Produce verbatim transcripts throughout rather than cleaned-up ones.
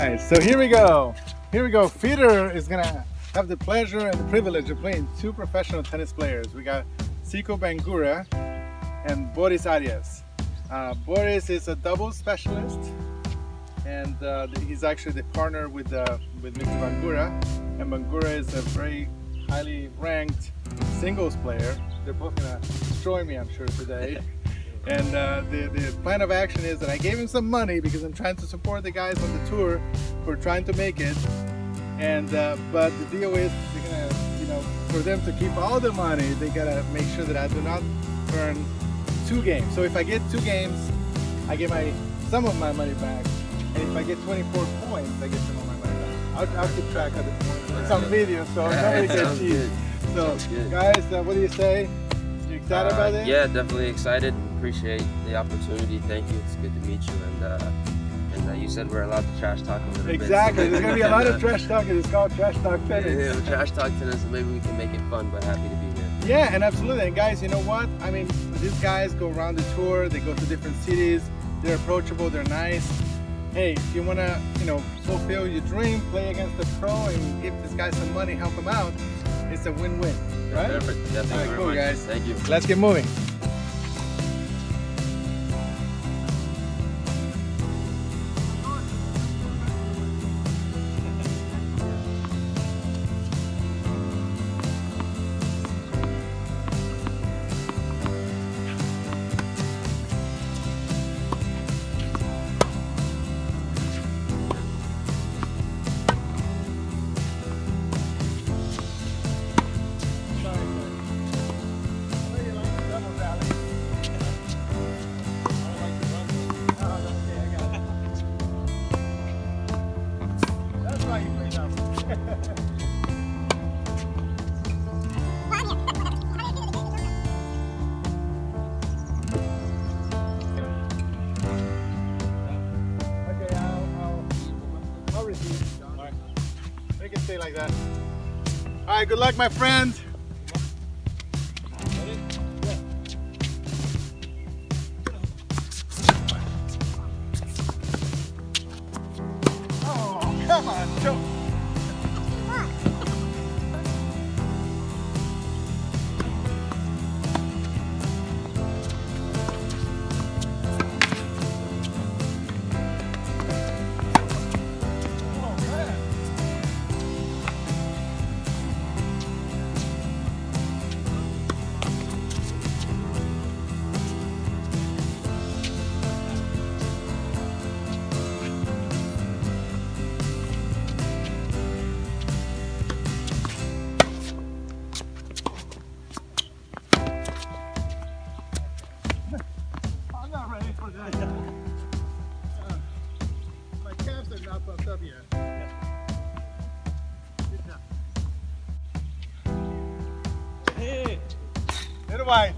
Alright, so here we go. Here we go. FITerer is gonna have the pleasure and the privilege of playing two professional tennis players. We got Sekou Bangoura and Boris Arias. Uh, Boris is a doubles specialist, and uh, he's actually the partner with uh, with Mister Bangoura. And Bangoura is a very highly ranked singles player. They're both gonna destroy me, I'm sure, today. And uh, the, the plan of action is that I gave him some money because I'm trying to support the guys on the tour who are trying to make it. And uh, but the deal is, they're gonna, you know, for them to keep all the money, they gotta make sure that I do not earn two games. So if I get two games, I get my some of my money back. And if I get twenty-four points, I get some of my money back. I'll, I'll keep track of the points. It's on video, so nobody can cheat. So guys, uh, what do you say? You excited uh, about it? Yeah, definitely excited. Appreciate the opportunity. Thank you. It's good to meet you. And uh, and uh, you said we're allowed to trash talk a little exactly. bit. Exactly. So there's gonna be a lot of trash talking. It's called trash talk tennis. Yeah, yeah, trash talk tennis, and maybe we can make it fun. But happy to be here. Yeah, and absolutely. And guys, you know what? I mean, these guys go around the tour. They go to different cities. They're approachable. They're nice. Hey, if you wanna, you know, fulfill your dream, play against the pro, and give this guy some money, help him out. It's a win-win, right? Perfect. Yeah, thank All right, you very cool, much. guys. Thank you. Let's get moving. Like that. All right, good luck, my friend. Oh, come on, Joe. Why?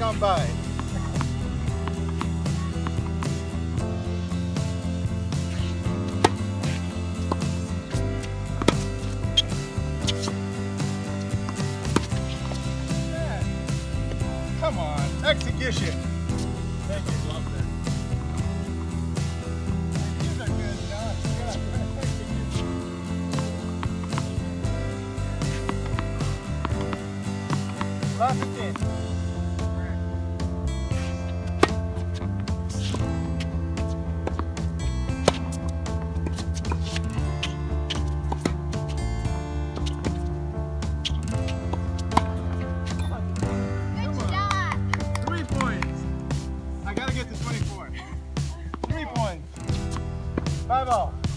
come by. Yeah. Come on, execution. Thank you, Glover. These are good shots. Yeah, execution. Last ten. Five all. Oh, come on.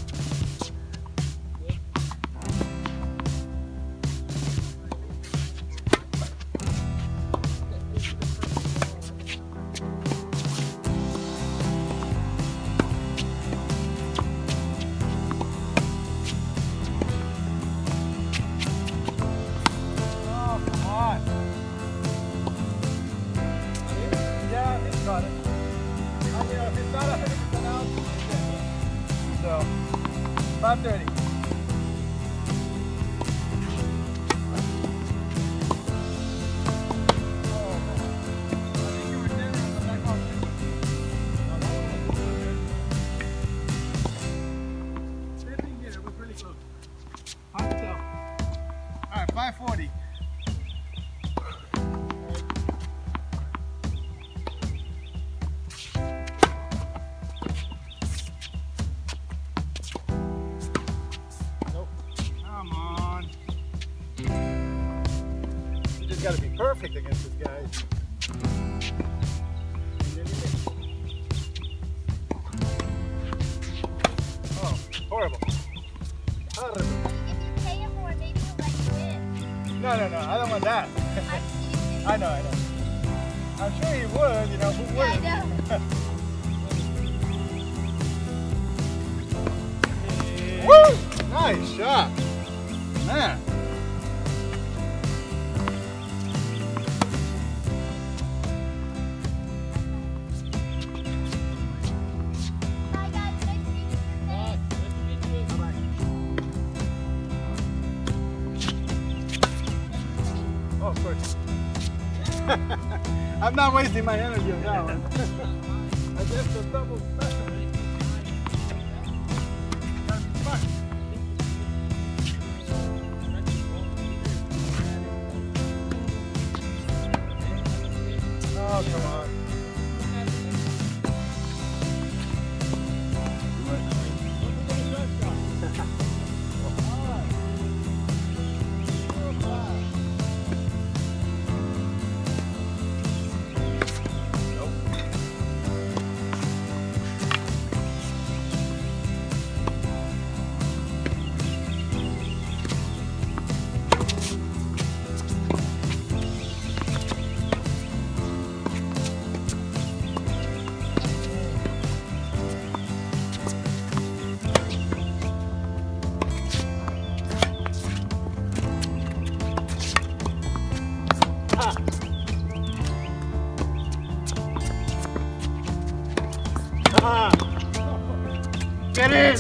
Yeah, I think he got it. I mean, if it's not one hundred percent out, it's dead. So, five thirty. Fifteen here, it was really close. Hard to tell. Alright, five forty. You gotta be perfect against this guy. Oh, horrible. Horrible. If you pay him more, maybe he'll let you in. No, no, no, I don't want that. I know, I know. I'm sure he would, you know, who wouldn't? Yeah, I know. Woo! Nice shot. Man. Oh, of course. I'm not wasting my energy on that one. I guess the double special. That'd be fun. Oh, come on. Get in! Yes!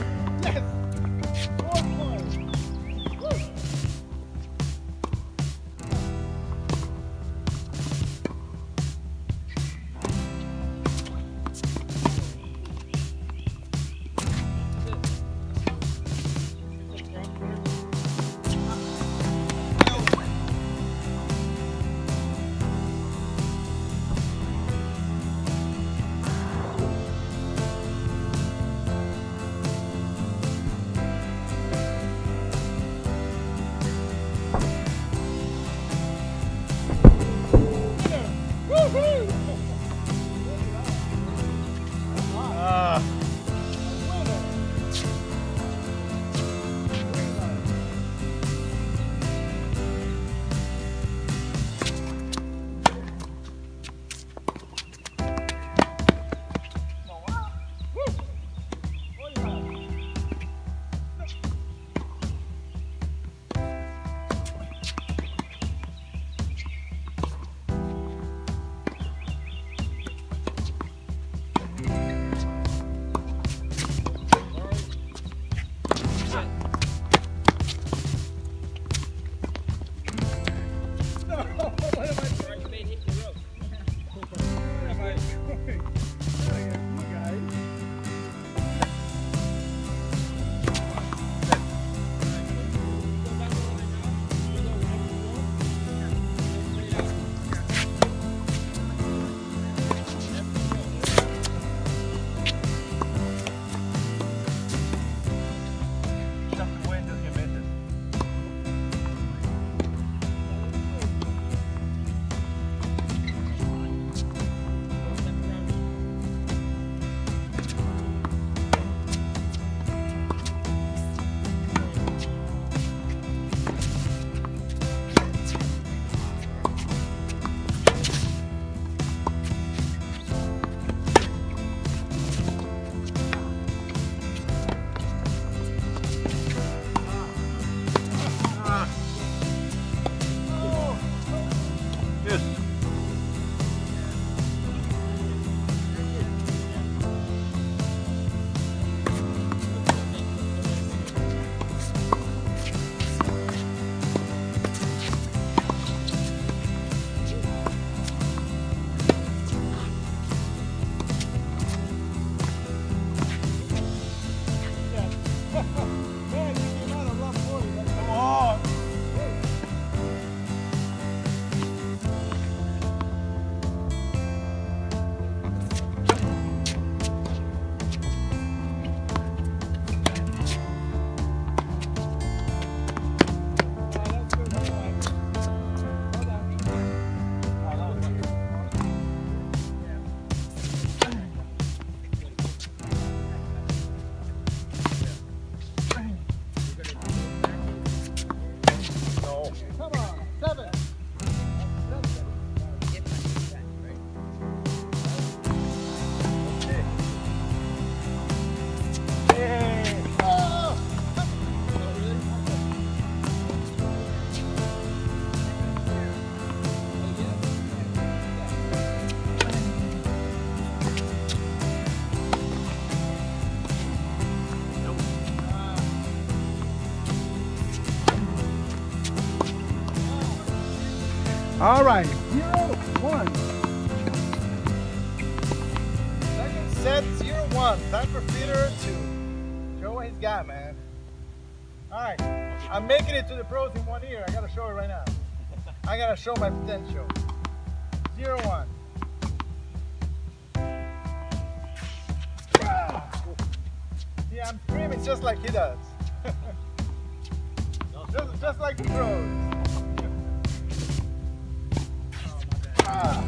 All right, zero, one. Second set, zero, one. Time for FITerer to show what he's got, man. All right, I'm making it to the pros in one year. I gotta show it right now. I gotta show my potential. Zero, one. See, I'm screaming just like he does. just, just like the pros. Ah.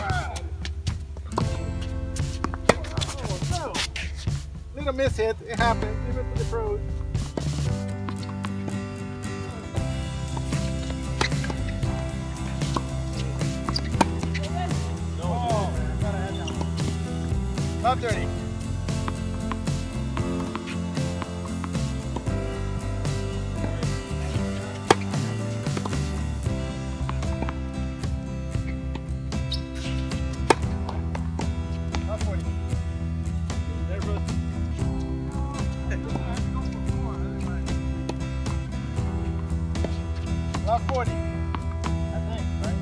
Ah. Oh, no. Little miss hit, it happened, even to the pros. No. Oh, I gotta head down. Top thirty. forty, I think, right?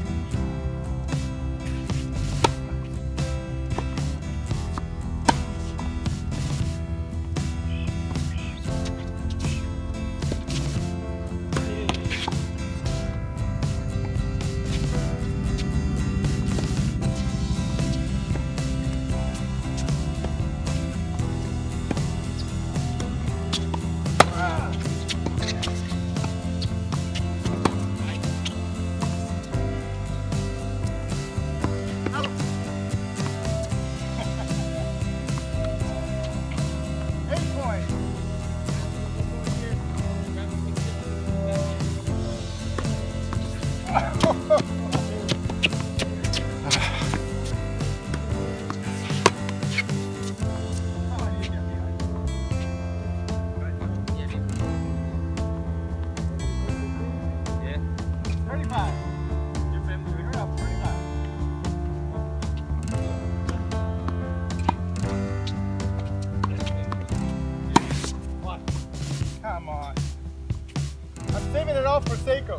Saving it all for Sekou. I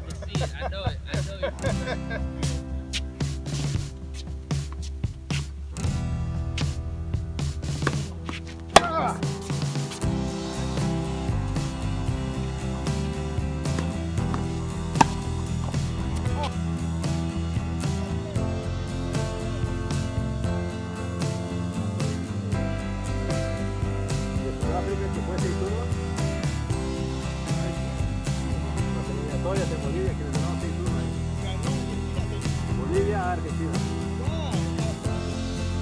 can see it. I know it. I know it. Ah. De Bolivia, que les ganó seis uno. Bolivia, Argentina.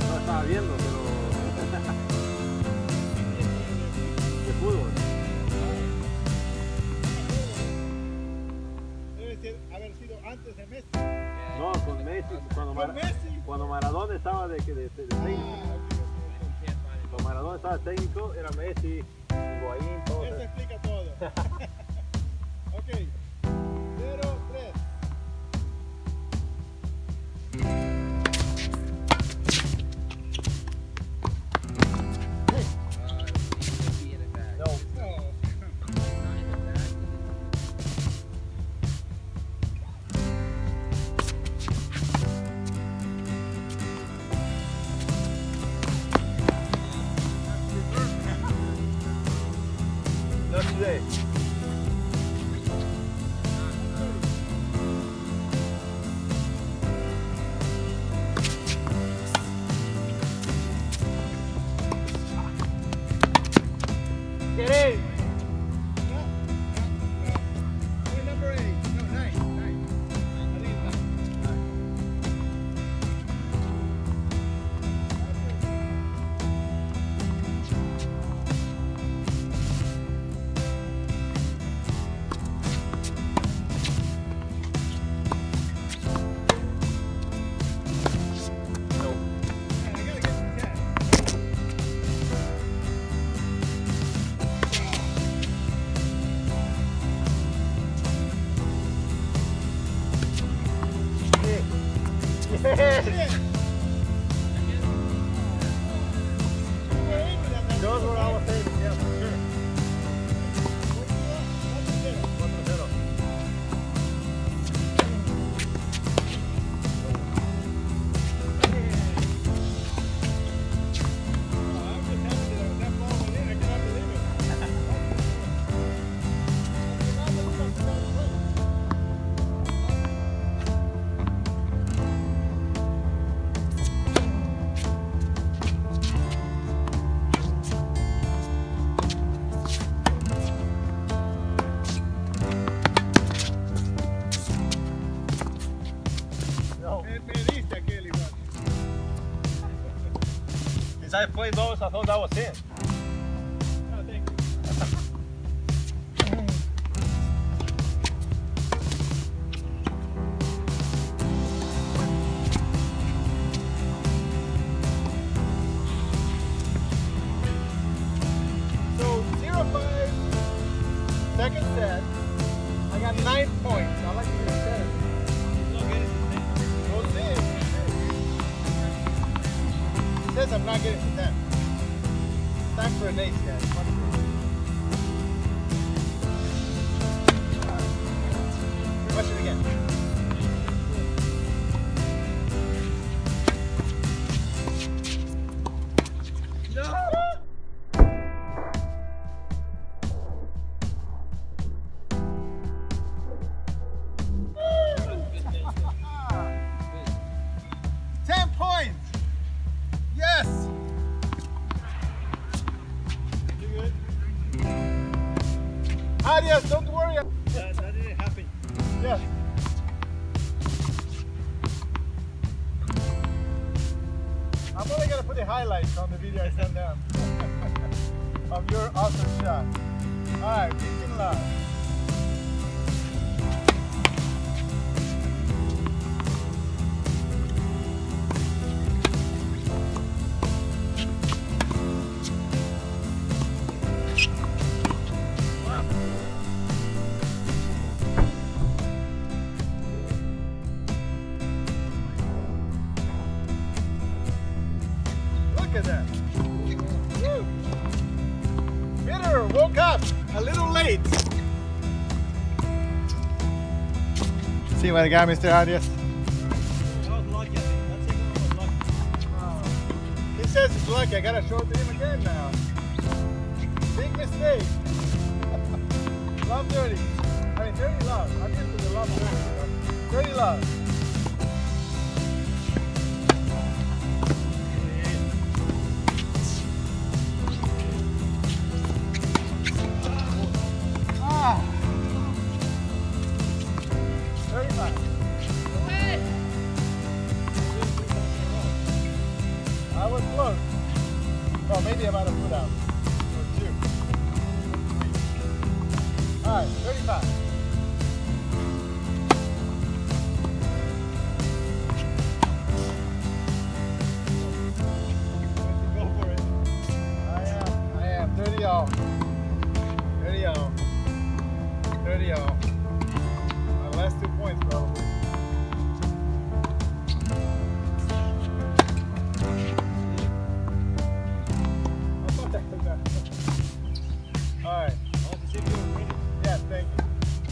No estaba viendo, pero. De fútbol. Debe haber sido antes de Messi. No, con Messi. Cuando, Mar cuando Maradona estaba de, de, de, de técnico. Cuando Maradona estaba técnico, era Messi, Higuaín, todo. Eso explica todo. Ok. Today. Get it! Yes. Those were all the things, yeah, for sure. Since I played those, I thought that was it. Oh, thank you. I'm not getting to ten. Time for an ace, guys. Watch it again. No! Arias, don't worry. That, that didn't happen. Yeah. I'm only gonna put the highlights on the video I sent down of your awesome shot. Alright, peace and love. Look at that. Woo. Federer woke up a little late. See what I got, Mister Arias? I was lucky. I think that second one was lucky. Wow. He says he's lucky. I gotta show it to him again now. Big mistake. Love dirty. I mean, dirty love. I'm used to the love dirty. Dirty love. I was close. Well, maybe about a foot out. Or two. Alright, thirty-five. Go for it. I am. I am. thirty off. thirty off. thirty off. My last two points, bro. All right. I hope to see you. Yeah, thank you.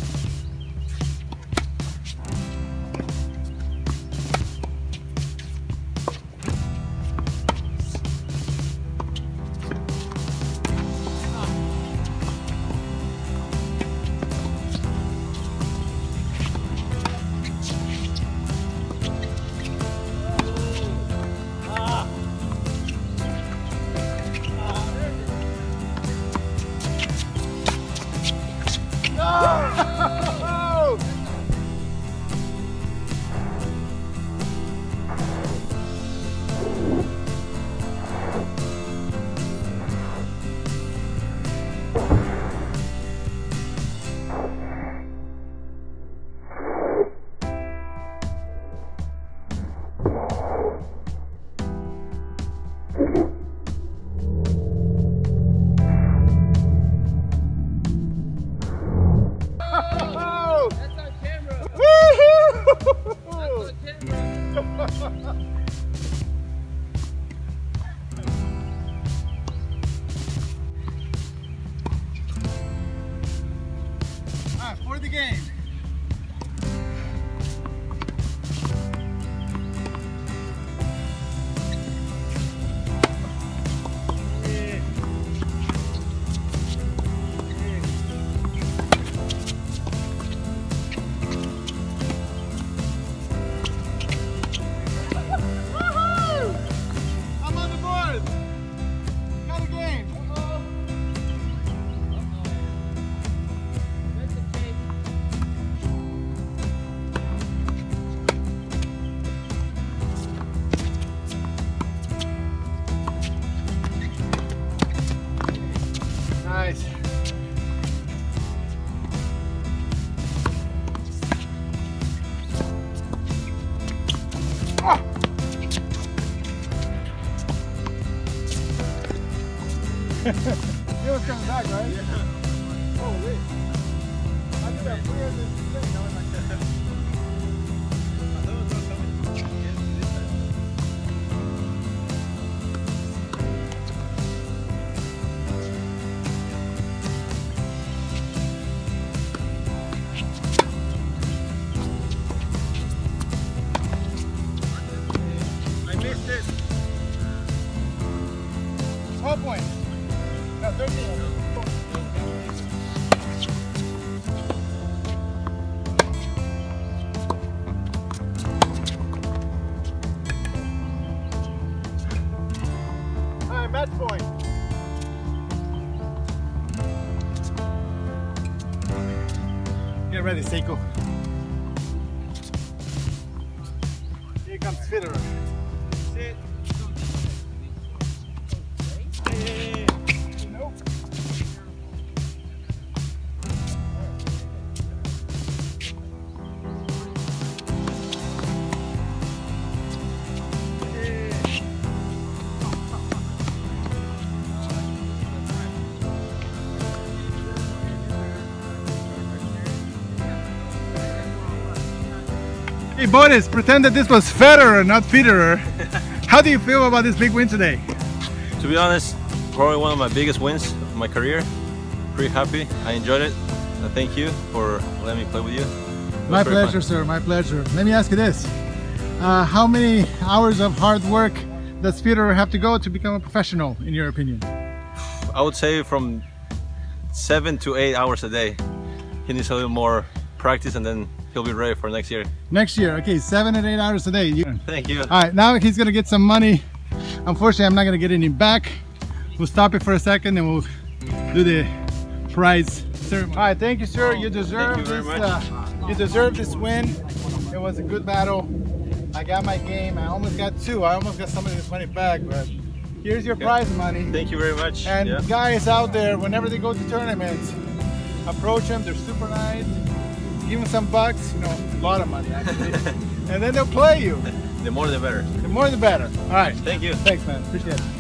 It was coming back, right? Yeah. Oh, wait. I think I cleared this thing. I was like, I thought it was not coming. Get ready, Sekou. Here comes Federer. Sit. Hey Boris, pretend that this was Federer, not Federer. How do you feel about this big win today? To be honest, probably one of my biggest wins of my career. Pretty happy. I enjoyed it. I thank you for letting me play with you. My pleasure, sir. My pleasure. Let me ask you this. Uh, how many hours of hard work does Federer have to go to become a professional, in your opinion? I would say from seven to eight hours a day. He needs a little more practice and then he'll be ready for next year. Next year, okay, seven and eight hours a day. You... Thank you. All right, now he's gonna get some money. Unfortunately, I'm not gonna get any back. We'll stop it for a second and we'll do the prize ceremony. All right, thank you, sir. You deserve you this. Uh, you deserve this win. It was a good battle. I got my game. I almost got two. I almost got some of this money back, but here's your okay. prize money. Thank you very much. And yeah. guys out there, whenever they go to tournaments, approach them. They're super nice. Give them some bucks, you know, a lot of money actually, and then they'll play you. The more the better. The more the better. All right. Thank you. Thanks, man. Appreciate it.